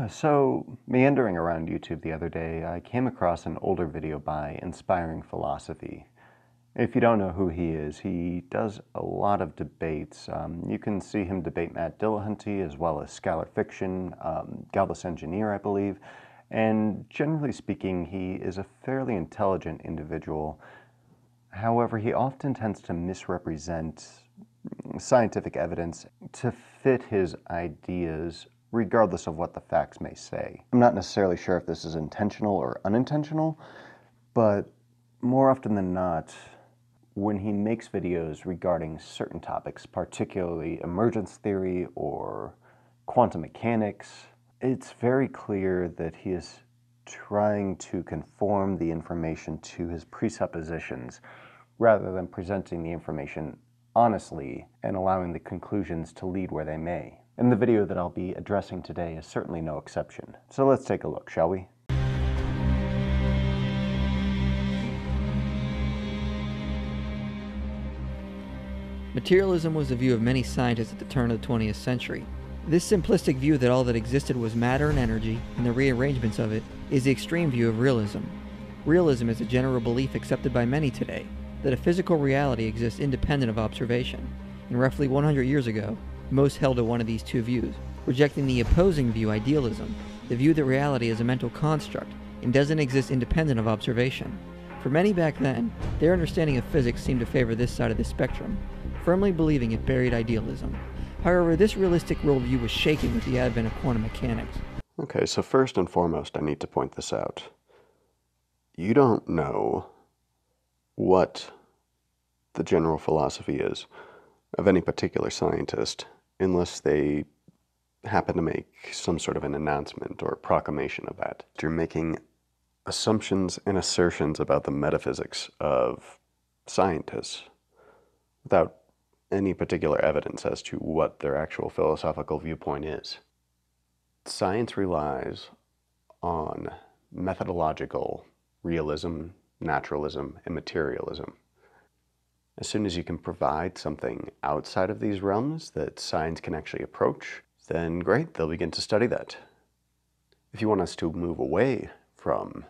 Yeah, so meandering around YouTube the other day, I came across an older video by Inspiring Philosophy. If you don't know who he is, he does a lot of debates. You can see him debate Matt Dillahunty as well as Scholarly Fiction, Galvis Engineer, I believe. And generally speaking, he is a fairly intelligent individual. However, he often tends to misrepresent scientific evidence to fit his ideas, regardless of what the facts may say. I'm not necessarily sure if this is intentional or unintentional, but more often than not, when he makes videos regarding certain topics, particularly emergence theory or quantum mechanics, it's very clear that he is trying to conform the information to his presuppositions rather than presenting the information honestly and allowing the conclusions to lead where they may. And the video that I'll be addressing today is certainly no exception. So let's take a look, shall we? Materialism was the view of many scientists at the turn of the 20th century. This simplistic view that all that existed was matter and energy, and the rearrangements of it, is the extreme view of realism. Realism is a general belief accepted by many today, that a physical reality exists independent of observation, and roughly 100 years ago, most held to one of these two views, rejecting the opposing view, idealism, the view that reality is a mental construct and doesn't exist independent of observation. For many back then, their understanding of physics seemed to favor this side of the spectrum, firmly believing it buried idealism. However, this realistic worldview was shaken with the advent of quantum mechanics. Okay, so first and foremost, I need to point this out. You don't know what the general philosophy is of any particular scientist, unless they happen to make some sort of an announcement or proclamation of that. You're making assumptions and assertions about the metaphysics of scientists without any particular evidence as to what their actual philosophical viewpoint is. Science relies on methodological realism, naturalism, and materialism. As soon as you can provide something outside of these realms that science can actually approach, then great, they'll begin to study that. If you want us to move away from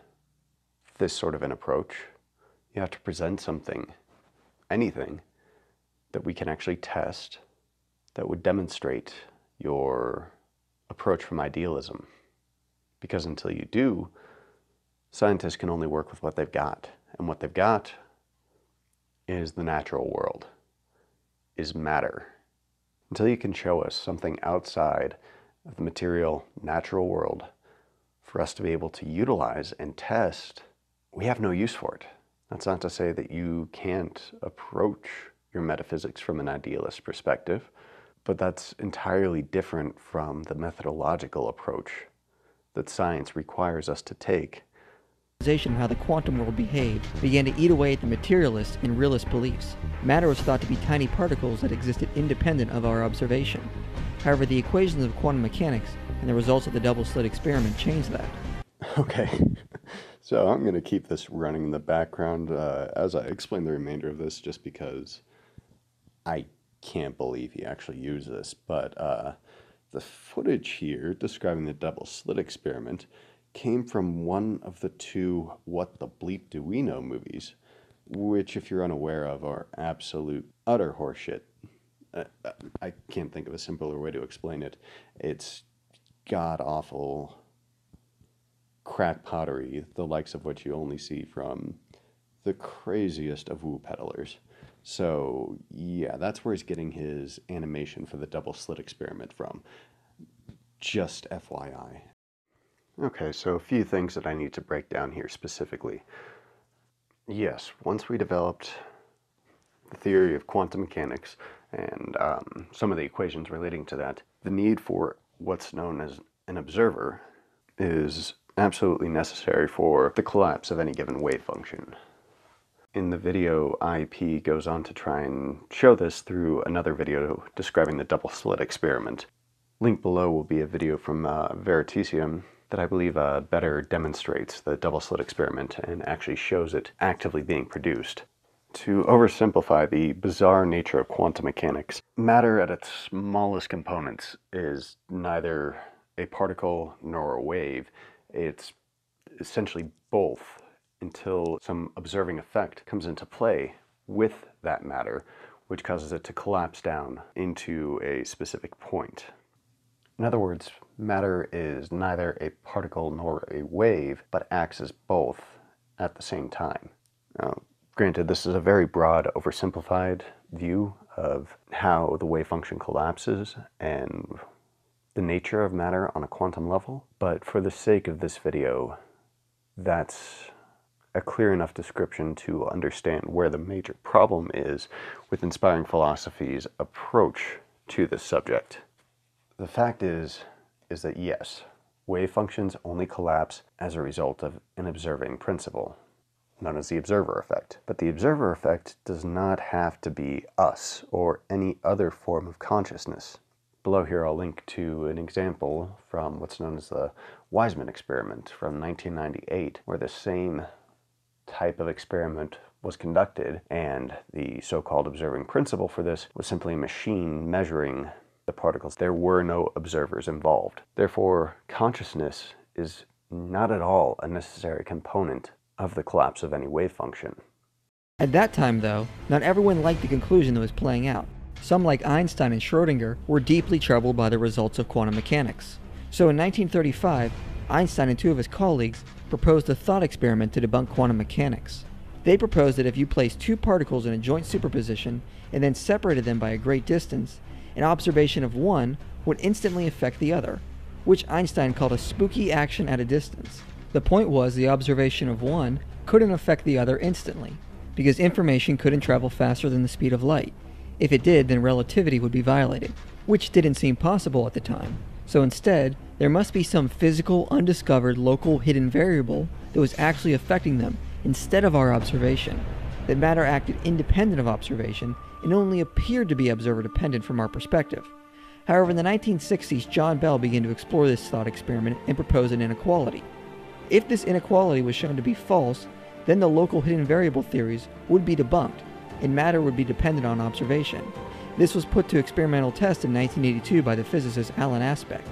this sort of an approach, you have to present something, anything, that we can actually test that would demonstrate your approach from idealism. Because until you do, scientists can only work with what they've got, and what they've got is the natural world, is matter. Until you can show us something outside of the material, natural world for us to be able to utilize and test, we have no use for it. That's not to say that you can't approach your metaphysics from an idealist perspective, but that's entirely different from the methodological approach that science requires us to take. Of how the quantum world behaved began to eat away at the materialist and realist beliefs. Matter was thought to be tiny particles that existed independent of our observation. However, the equations of quantum mechanics and the results of the double-slit experiment changed that. Okay, so I'm going to keep this running in the background as I explain the remainder of this, just because I can't believe he actually used this, but the footage here describing the double-slit experiment came from one of the two What the Bleep Do We Know movies, which, if you're unaware of, are absolute utter horseshit. I can't think of a simpler way to explain it. It's god-awful crack pottery, the likes of which you only see from the craziest of woo peddlers. So, yeah, that's where he's getting his animation for the double-slit experiment from. Just FYI. Okay, so a few things that I need to break down here specifically. Yes, once we developed the theory of quantum mechanics and some of the equations relating to that, the need for what's known as an observer is absolutely necessary for the collapse of any given wave function. In the video, IP goes on to try and show this through another video describing the double-slit experiment. Linked below will be a video from Veritasium that I believe better demonstrates the double-slit experiment and actually shows it actively being produced. To oversimplify the bizarre nature of quantum mechanics, matter at its smallest components is neither a particle nor a wave. It's essentially both until some observing effect comes into play with that matter, which causes it to collapse down into a specific point. In other words, matter is neither a particle nor a wave, but acts as both at the same time. Now, granted, this is a very broad, oversimplified view of how the wave function collapses and the nature of matter on a quantum level, but for the sake of this video, that's a clear enough description to understand where the major problem is with Inspiring Philosophy's approach to this subject. The fact is that yes, wave functions only collapse as a result of an observing principle, known as the observer effect. But the observer effect does not have to be us or any other form of consciousness. Below here I'll link to an example from what's known as the Wiseman experiment from 1998, where the same type of experiment was conducted, and the so-called observing principle for this was simply a machine measuring the particles. There were no observers involved. Therefore, consciousness is not at all a necessary component of the collapse of any wave function. At that time, though, not everyone liked the conclusion that was playing out. Some, like Einstein and Schrodinger, were deeply troubled by the results of quantum mechanics. So in 1935, Einstein and two of his colleagues proposed a thought experiment to debunk quantum mechanics. They proposed that if you place two particles in a joint superposition and then separated them by a great distance, an observation of one would instantly affect the other, which Einstein called a spooky action at a distance. The point was the observation of one couldn't affect the other instantly, because information couldn't travel faster than the speed of light. If it did, then relativity would be violated, which didn't seem possible at the time. So instead, there must be some physical, undiscovered, local, hidden variable that was actually affecting them instead of our observation. That matter acted independent of observation and only appeared to be observer-dependent from our perspective. However, in the 1960s, John Bell began to explore this thought experiment and propose an inequality. If this inequality was shown to be false, then the local hidden variable theories would be debunked, and matter would be dependent on observation. This was put to experimental test in 1982 by the physicist Alan Aspect,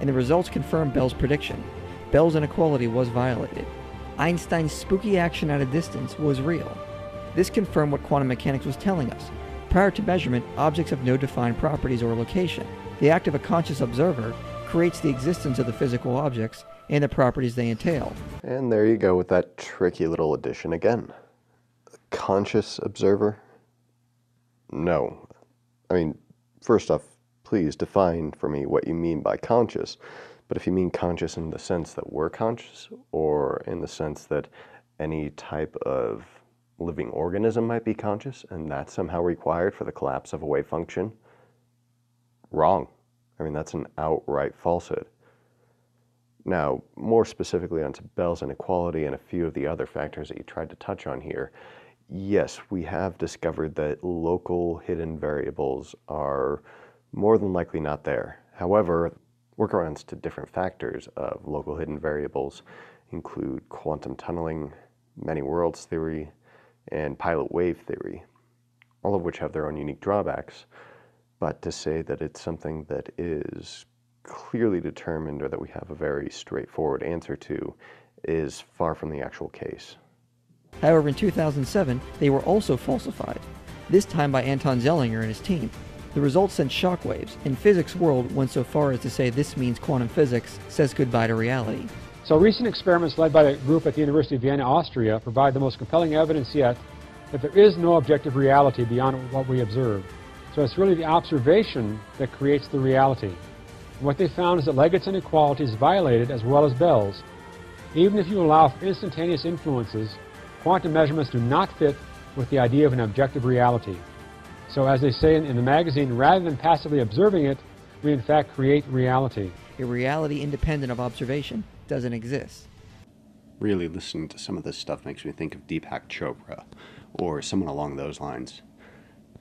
and the results confirmed Bell's prediction. Bell's inequality was violated. Einstein's spooky action at a distance was real. This confirmed what quantum mechanics was telling us. Prior to measurement, objects have no defined properties or location. The act of a conscious observer creates the existence of the physical objects and the properties they entail. And there you go with that tricky little addition again. Conscious observer? No. I mean, first off, please define for me what you mean by conscious. But if you mean conscious in the sense that we're conscious, or in the sense that any type of living organism might be conscious, and that's somehow required for the collapse of a wave function, wrong. I mean, that's an outright falsehood. Now, more specifically onto Bell's inequality and a few of the other factors that you tried to touch on here, yes, we have discovered that local hidden variables are more than likely not there. However, workarounds to different factors of local hidden variables include quantum tunneling, many worlds theory, and pilot wave theory, all of which have their own unique drawbacks. But to say that it's something that is clearly determined or that we have a very straightforward answer to is far from the actual case. However, in 2007, they were also falsified, this time by Anton Zeilinger and his team. The results sent shockwaves, and physics world went so far as to say this means quantum physics says goodbye to reality. So recent experiments led by a group at the University of Vienna, Austria, provide the most compelling evidence yet that there is no objective reality beyond what we observe. So it's really the observation that creates the reality. And what they found is that Leggett's inequality is violated as well as Bell's. Even if you allow for instantaneous influences, quantum measurements do not fit with the idea of an objective reality. So as they say in the magazine, rather than passively observing it, we in fact create reality. A reality independent of observation doesn't exist. Really listening to some of this stuff makes me think of Deepak Chopra or someone along those lines.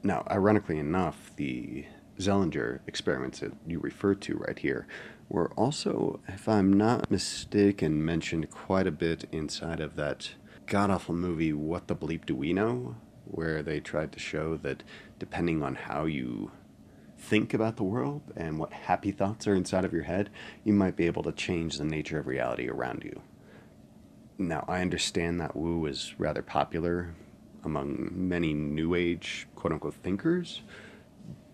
Now, ironically enough, the Zeilinger experiments that you refer to right here were also, if I'm not mistaken, mentioned quite a bit inside of that god-awful movie What the Bleep Do We Know, where they tried to show that depending on how you think about the world and what happy thoughts are inside of your head, you might be able to change the nature of reality around you. Now, I understand that woo is rather popular among many New Age, quote-unquote, thinkers,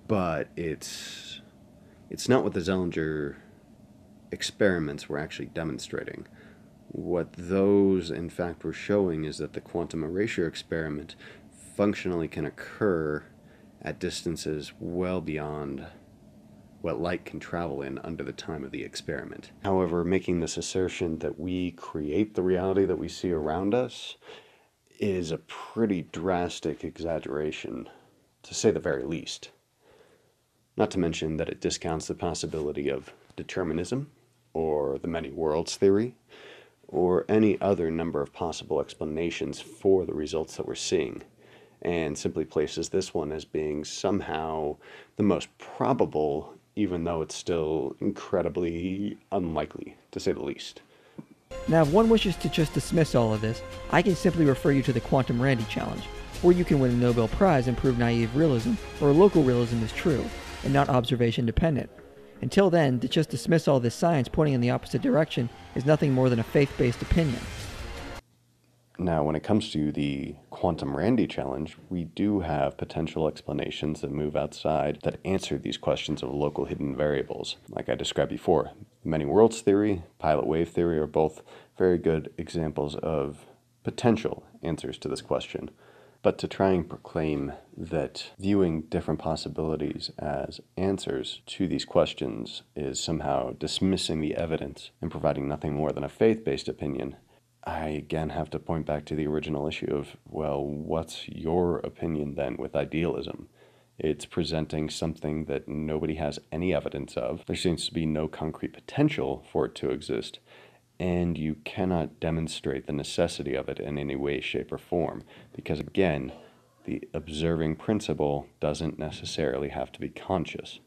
but it's not what the Zeilinger experiments were actually demonstrating. What those, in fact, were showing is that the quantum erasure experiment functionally can occur at distances well beyond what light can travel in under the time of the experiment. However, making this assertion that we create the reality that we see around us is a pretty drastic exaggeration, to say the very least. Not to mention that it discounts the possibility of determinism, or the many worlds theory, or any other number of possible explanations for the results that we're seeing, and simply places this one as being somehow the most probable, even though it's still incredibly unlikely, to say the least. Now, if one wishes to just dismiss all of this, I can simply refer you to the Quantum Randi Challenge, where you can win a Nobel Prize and prove naive realism or local realism is true, and not observation dependent. Until then, to just dismiss all this science pointing in the opposite direction is nothing more than a faith-based opinion. Now, when it comes to the Quantum Randi Challenge, we do have potential explanations that move outside that answer these questions of local hidden variables. Like I described before, many worlds theory, pilot wave theory are both very good examples of potential answers to this question. But to try and proclaim that viewing different possibilities as answers to these questions is somehow dismissing the evidence and providing nothing more than a faith-based opinion, I again have to point back to the original issue of, well, what's your opinion then with idealism? It's presenting something that nobody has any evidence of. There seems to be no concrete potential for it to exist, and you cannot demonstrate the necessity of it in any way, shape, or form, because again, the observing principle doesn't necessarily have to be conscious.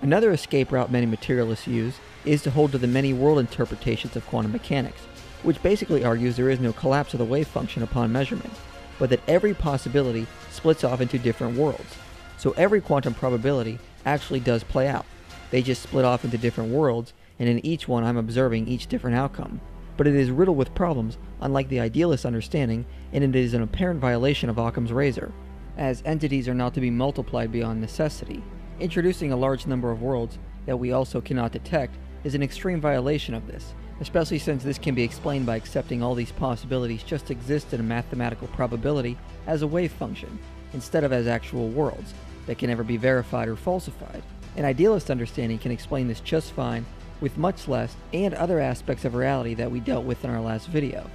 Another escape route many materialists use is to hold to the many world interpretations of quantum mechanics, which basically argues there is no collapse of the wave function upon measurement, but that every possibility splits off into different worlds. So every quantum probability actually does play out. They just split off into different worlds, and in each one I'm observing each different outcome. But it is riddled with problems, unlike the idealist understanding, and it is an apparent violation of Occam's razor, as entities are not to be multiplied beyond necessity. Introducing a large number of worlds that we also cannot detect is an extreme violation of this, especially since this can be explained by accepting all these possibilities just exist in a mathematical probability as a wave function, instead of as actual worlds that can never be verified or falsified. An idealist understanding can explain this just fine, with much less, and other aspects of reality that we dealt with in our last video.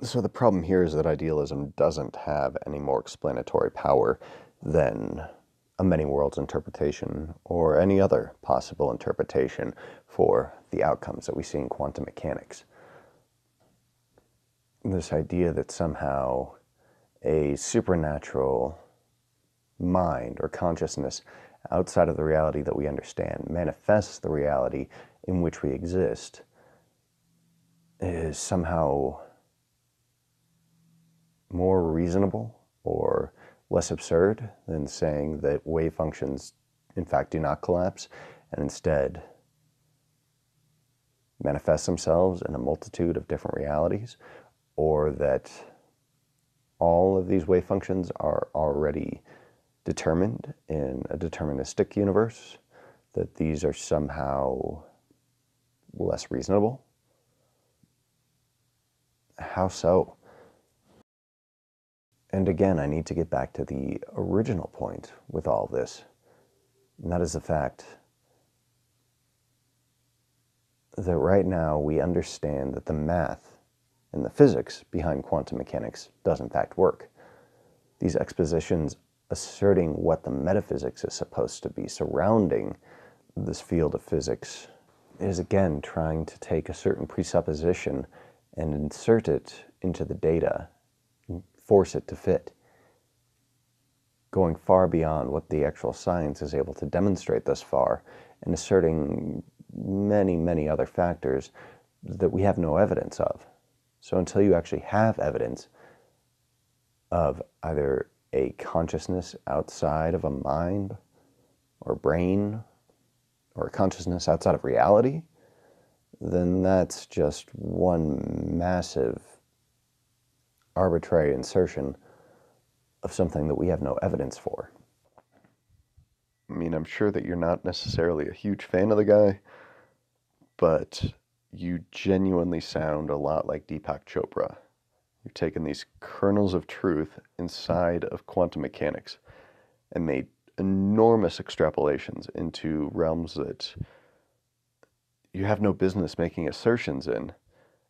So the problem here is that idealism doesn't have any more explanatory power than a many worlds interpretation or any other possible interpretation for the outcomes that we see in quantum mechanics. This idea that somehow a supernatural mind or consciousness outside of the reality that we understand manifests the reality in which we exist is somehow more reasonable or less absurd than saying that wave functions in fact do not collapse and instead manifest themselves in a multitude of different realities, or that all of these wave functions are already determined in a deterministic universe, that these are somehow less reasonable. How so? And again, I need to get back to the original point with all this, and that is the fact that right now we understand that the math and the physics behind quantum mechanics does in fact work. These expositions asserting what the metaphysics is supposed to be surrounding this field of physics is again trying to take a certain presupposition and insert it into the data, force it to fit, going far beyond what the actual science is able to demonstrate thus far, and asserting many, many other factors that we have no evidence of. So until you actually have evidence of either a consciousness outside of a mind or brain or consciousness outside of reality, then that's just one massive arbitrary insertion of something that we have no evidence for. I mean, I'm sure that you're not necessarily a huge fan of the guy, but you genuinely sound a lot like Deepak Chopra. You've taken these kernels of truth inside of quantum mechanics and made enormous extrapolations into realms that you have no business making assertions in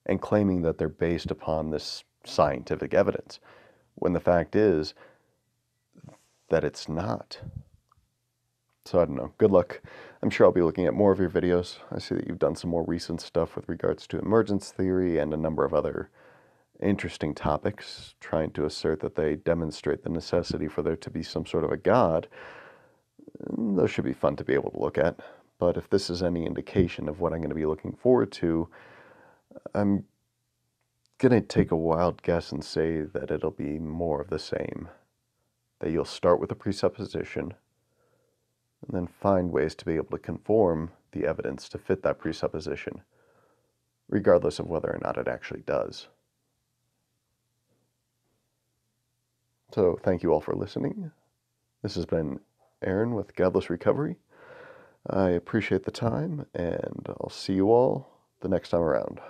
and claiming that they're based upon this scientific evidence, when the fact is that it's not. So I don't know, good luck. I'm sure I'll be looking at more of your videos. I see that you've done some more recent stuff with regards to emergence theory and a number of other interesting topics, trying to assert that they demonstrate the necessity for there to be some sort of a God. Those should be fun to be able to look at. But if this is any indication of what I'm going to be looking forward to, I'm going to take a wild guess and say that it'll be more of the same. That you'll start with a presupposition and then find ways to be able to conform the evidence to fit that presupposition, regardless of whether or not it actually does. So thank you all for listening. This has been Aaron with Godless Recovery. I appreciate the time, and I'll see you all the next time around.